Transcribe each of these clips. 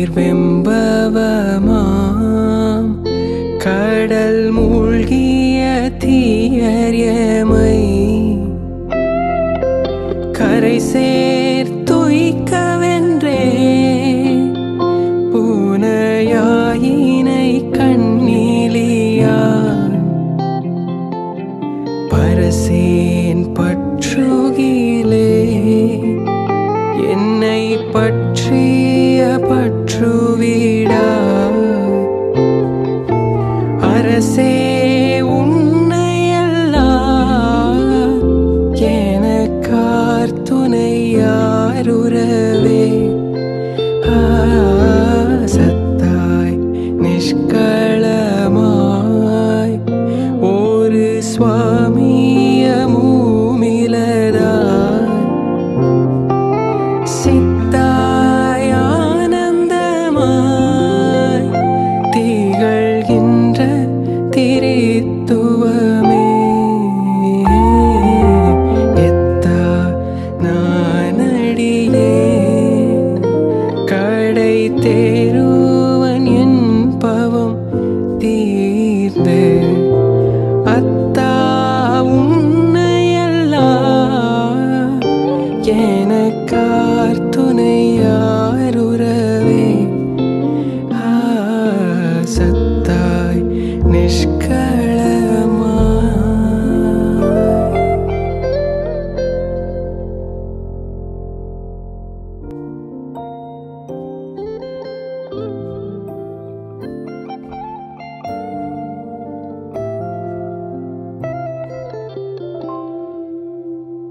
நிர்வெம்பவமாம் கடல் மூழ்கிய தீயர்யமை கரை சேர்த்துய்க்கவென்றே பூனையாயினை கண்ணிலியான் பரசேன் பற்றுகிலே என்னை பற்றிய பற்றுவிடா அரசே உன்னையெல்லாம் எனக்கார் துணையாருறவே சத்தாய் நிஷ்களமாய் ஒரு சுவாமியமுமிலதா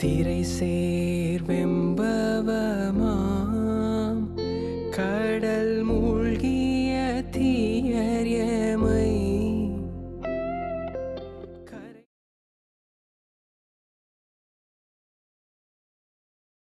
திரை சேர்வெம்ப